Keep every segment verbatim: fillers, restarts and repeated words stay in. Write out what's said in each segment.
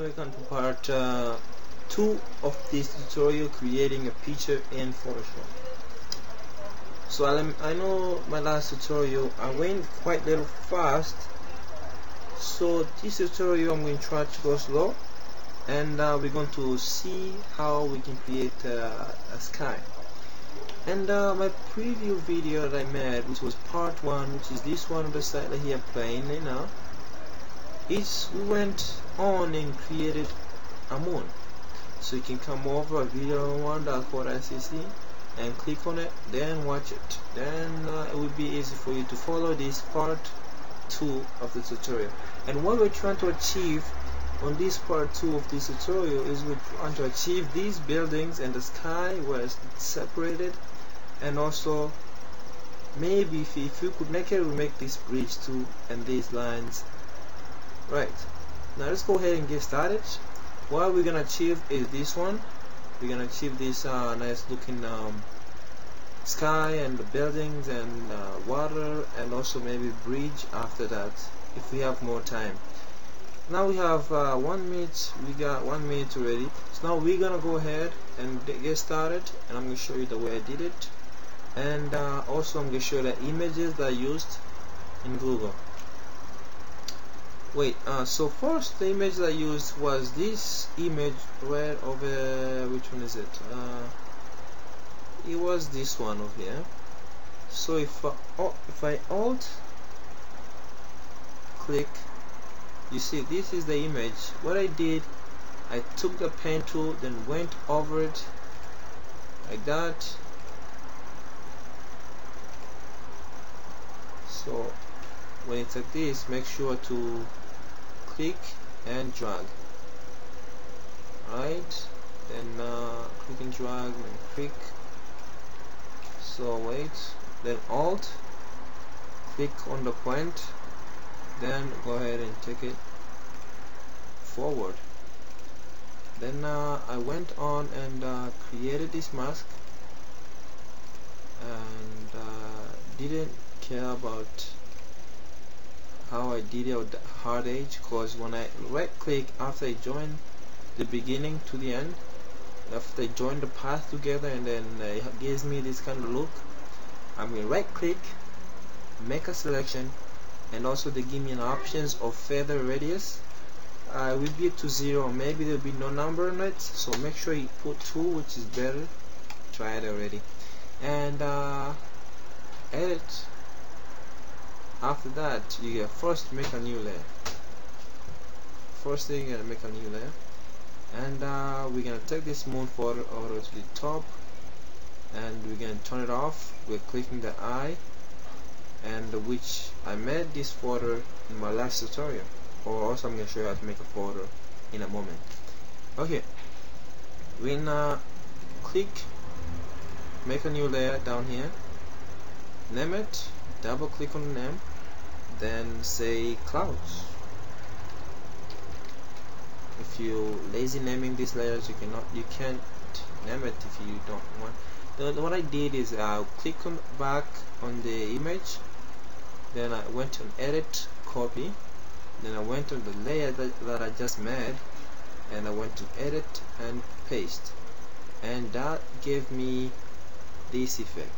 Welcome to part uh, two of this tutorial, creating a picture in Photoshop. So I, I know my last tutorial I went quite a little fast, so this tutorial I'm going to try to go slow, and uh, we're going to see how we can create uh, a sky. And uh, my preview video that I made, which was part one, which is this one on the side that here playing right now, is we went on and created a moon. So you can come over video one point four c c and click on it, then watch it. Then uh, it will be easy for you to follow this part two of the tutorial. And what we're trying to achieve on this part two of this tutorial is we want to achieve these buildings and the sky where it's separated, and also maybe if, if you could make it, we make this bridge too and these lines. Right, now let's go ahead and get started. What we're gonna achieve is this one. We're gonna achieve this uh, nice looking um, sky and the buildings and uh, water, and also maybe bridge after that if we have more time. Now we have uh, one minute. We got one minute already. So now we're gonna go ahead and get started, and I'm gonna show you the way I did it, and uh, also I'm gonna show you the images that I used in Google. Wait, uh, so first the image that I used was this image where over, which one is it? Uh, it was this one over here. So if I, oh, if I alt click, you see this is the image. What I did, I took the pen tool, then went over it like that. So when it's like this, make sure to click and drag. Alright, then uh, click and drag and click. So wait, then alt, click on the point, then go ahead and take it forward. Then uh, I went on and uh, created this mask, and uh, didn't care about how I did it with the hard edge, because when I right click after I join the beginning to the end, after I join the path together, and then it gives me this kind of look, I'm going to right click, make a selection, and also they give me an options of feather radius. I uh, will be to zero, maybe there will be no number on it, so make sure you put two, which is better. Try it already, and uh, edit. After that, you get first make a new layer. First thing, you gotta make a new layer, and uh, we're gonna take this moon photo over to the top, and we're gonna turn it off. We're clicking the eye, and which I made this photo in my last tutorial. Or also, I'm gonna show you how to make a photo in a moment. Okay, we're gonna click, make a new layer down here, name it. Double click on the name, then say clouds. If you lazy naming these layers, you cannot, you can't name it if you don't want. The, what I did is I'll click on back on the image, then I went on edit, copy, then I went on the layer that, that I just made, and I went to edit and paste, and that gave me this effect.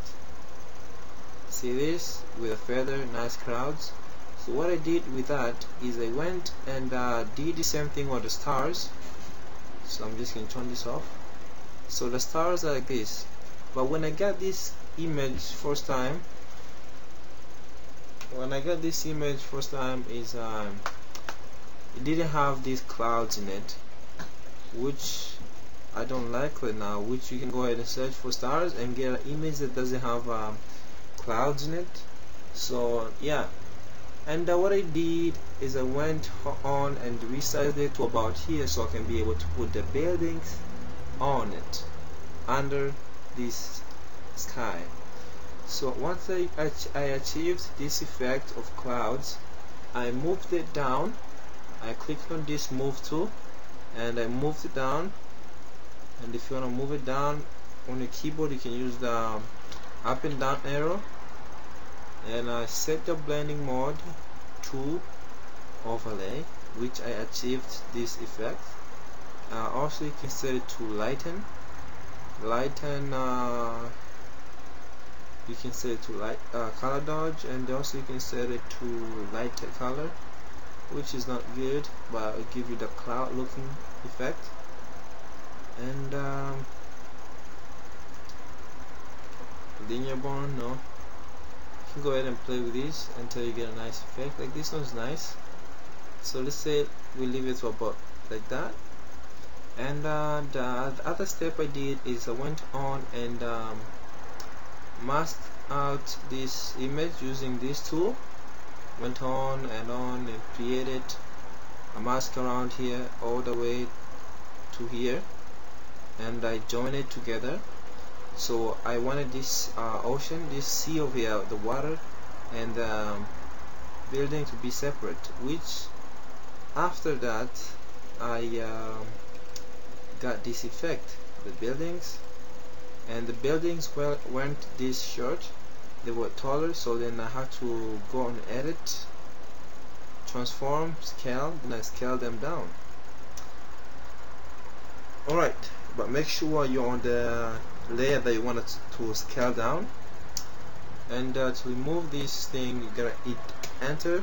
See this with a feather, nice clouds. So what I did with that is I went and uh, did the same thing with the stars. So I'm just gonna turn this off. So the stars are like this. But when I got this image first time, when I got this image first time is um, it didn't have these clouds in it, which I don't like right now. Which you can go ahead and search for stars and get an image that doesn't have Um, clouds in it. So yeah, and uh, what I did is I went on and resized it to about here, so I can be able to put the buildings on it under this sky. So once I, I achieved this effect of clouds, I moved it down. I clicked on this move tool and I moved it down, and if you want to move it down on your keyboard, you can use the up and down arrow, and I set the blending mode to overlay, which I achieved this effect. Uh, also you can set it to lighten lighten uh, you can set it to light uh, color dodge, and also you can set it to lighter color, which is not good, but it'll give you the cloud looking effect. And um, linear bond, no, you can go ahead and play with this until you get a nice effect. Like this one's nice, so let's say we leave it to about like that. And uh, the, the other step I did is I went on and um, masked out this image using this tool. Went on and on and created a mask around here all the way to here, and I joined it together. So I wanted this uh, ocean, this sea over here, the water and the um, building to be separate, which after that I uh, got this effect. The buildings and the buildings well weren't this short, they were taller, so then I had to go and edit, transform, scale, and I scale them down. Alright, but make sure you're on the layer that you want it to scale down. And uh, to remove this thing, you're gonna hit enter.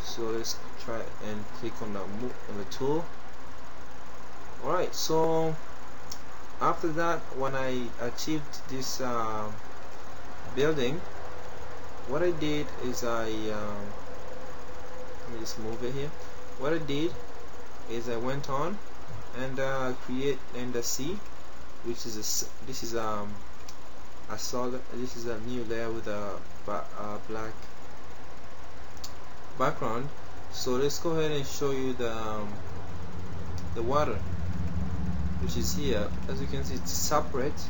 So let's try and click on the, move, on the tool. Alright, so after that, when I achieved this uh, building, what I did is I um, let me just move it here. What I did is I went on and uh, create and the sea, which is a, this is um a solid this is a new layer with a, a black background. So let's go ahead and show you the um, the water, which is here. As you can see, it's separate,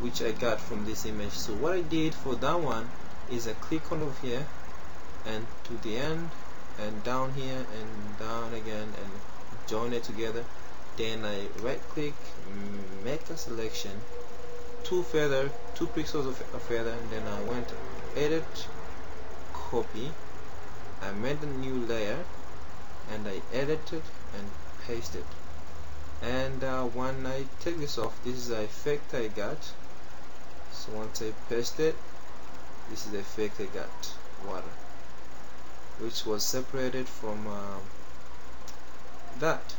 which I got from this image. So what I did for that one is I click on over here and to the end and down here and down again and join it together. Then I right click, make a selection, two feather, two pixels of a feather, and then I went edit, copy, I made a new layer and I edited and pasted. And uh, when I take this off, this is the effect I got. So once I paste it, this is the effect I got, water, which was separated from uh, that,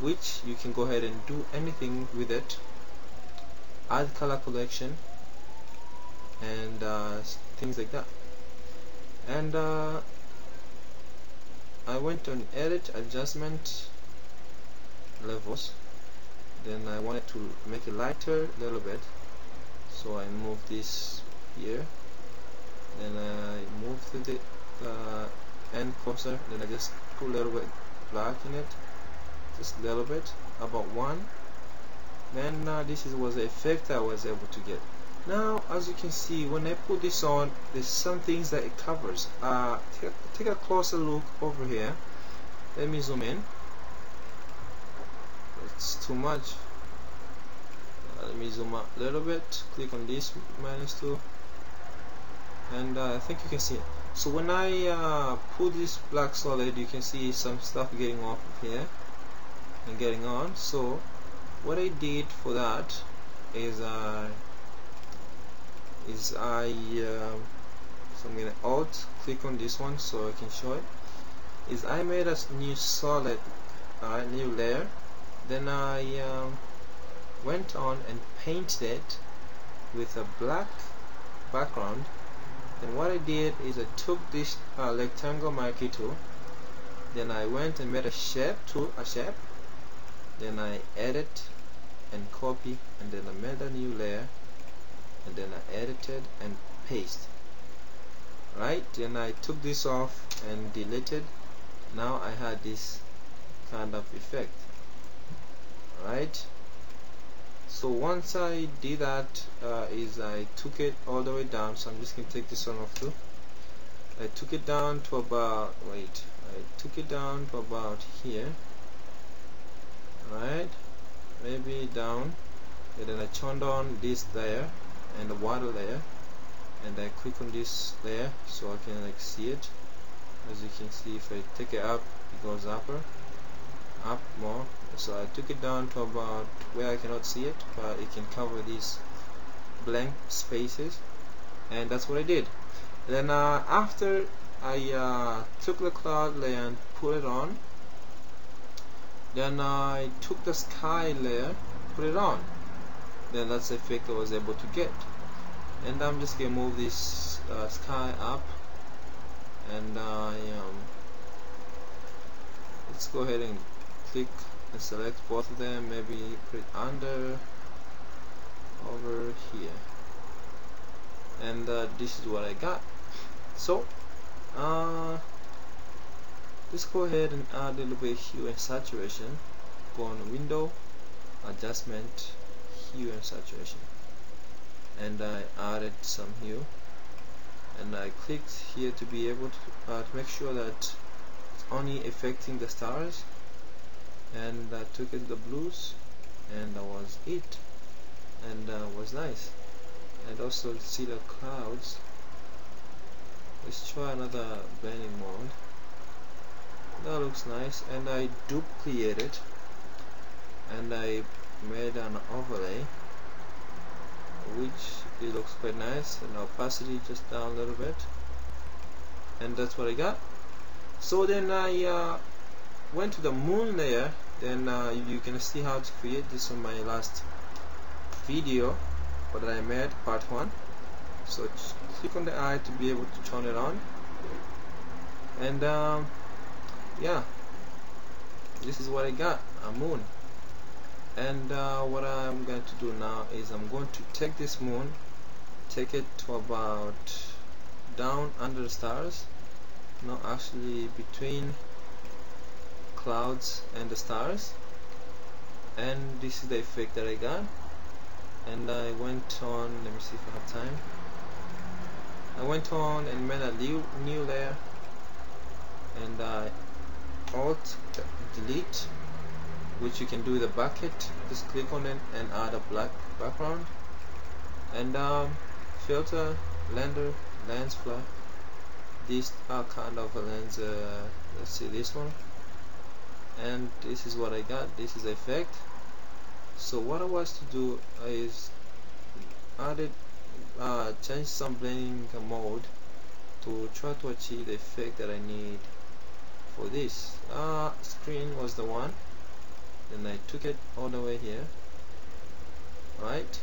which you can go ahead and do anything with it. Add color collection and uh, things like that. And uh, I went on edit, adjustment, levels. Then I wanted to make it lighter a little bit, so I move this here, then I move to the uh, end cursor, then I just put a little bit black in it, just a little bit, about one. Then uh, this is, was the effect I was able to get. Now as you can see, when I put this on, there's some things that it covers. Uh, take, take a closer look over here. Let me zoom in. It's too much. Uh, let me zoom up a little bit. Click on this minus two, and uh, I think you can see it. So when I uh, put this black solid, you can see some stuff getting off of here and getting on. So what I did for that is I uh, is I uh, so I'm gonna alt click on this one so I can show it. Is I made a new solid, uh, new layer. Then I um, went on and painted it with a black background. And what I did is I took this uh, rectangle marquee tool, then I went and made a shape tool, a shape, then I edit and copy, and then I made a new layer, and then I edited and paste. Right, then I took this off and deleted. Now I had this kind of effect. Right, so once I did that, uh, is I took it all the way down. So I'm just gonna take this one off too. I took it down to about, wait, I took it down to about here, right, maybe down, and then I turned on this layer and the water layer, and I click on this layer so I can like see it, As you can see, if I take it up, it goes upper, up more. So I took it down to about where I cannot see it, but it can cover these blank spaces, and that's what I did. Then uh, after I uh, took the cloud layer and put it on, then I took the sky layer, put it on. Then that's the effect I was able to get. And I'm just gonna move this uh, sky up, and I um, let's go ahead and click and select both of them. Maybe put it under, over here, and uh, this is what I got. So uh, let's go ahead and add a little bit of hue and saturation. Go on window, adjustment, hue and saturation, and I added some hue, and I clicked here to be able to, uh, to make sure that it's only affecting the stars, and I took it the blues, and that was it, and uh, was nice. And also see the clouds. Let's try another blending mode. That looks nice, and I duplicated, and I made an overlay, which it looks quite nice, and opacity just down a little bit, and that's what I got. So then I uh, went to the moon layer. Then uh, you can see how to create this on my last video what I made, part one. So click on the eye to be able to turn it on, and um, yeah, this is what I got, a moon. And uh, what I'm going to do now is I'm going to take this moon, take it to about down under the stars, no, actually between clouds and the stars, and this is the effect that I got. And I went on, let me see if I have time, I went on and made a new, new layer, and I alt delete, which you can do with a bucket. Just click on it and add a black background, and um, filter, blender, lens flare. These are kind of a lens. Uh, let's see this one, and this is what I got. This is the effect. So what I was to do is added, uh, change some blending mode to try to achieve the effect that I need for this. Uh, screen was the one. Then I took it all the way here, right?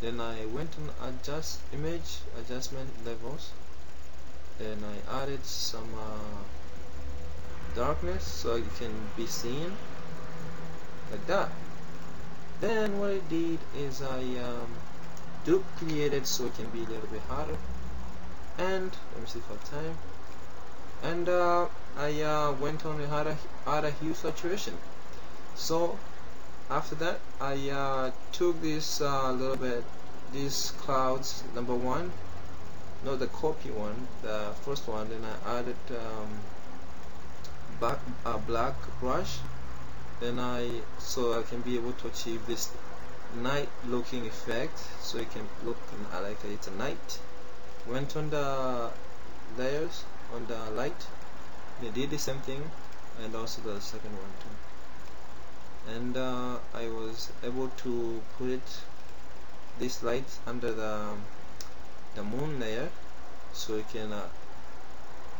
Then I went on adjust image adjustment levels. Then I added some uh, darkness so it can be seen like that. Then what I did is I um, duplicated so it can be a little bit harder. And let me see if I have time. And uh, I uh, went on and added add a hue saturation. So after that, I uh, took this uh, little bit, these clouds number one, not the copy one, the first one. Then I added um, back a black brush. Then I so I can be able to achieve this night-looking effect, so it can look like it's a night. Went on the layers on the light. They did the same thing, and also the second one too. And uh, I was able to put it, this light under the the moon layer, so it can uh,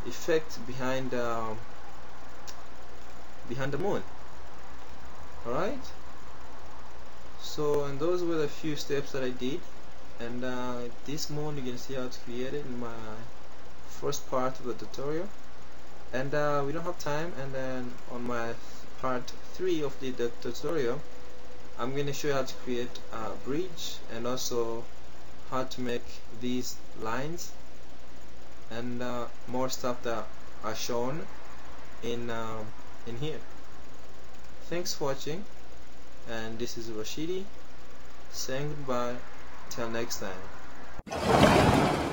effect behind uh, behind the moon. All right. So and those were the few steps that I did. And uh, this moon you can see how it's created in my first part of the tutorial. And uh, we don't have time. And then on my part three of the, the tutorial, I'm going to show you how to create a bridge, and also how to make these lines, and uh, more stuff that are shown in uh, in here. Thanks for watching, and this is Rashidi saying goodbye till next time.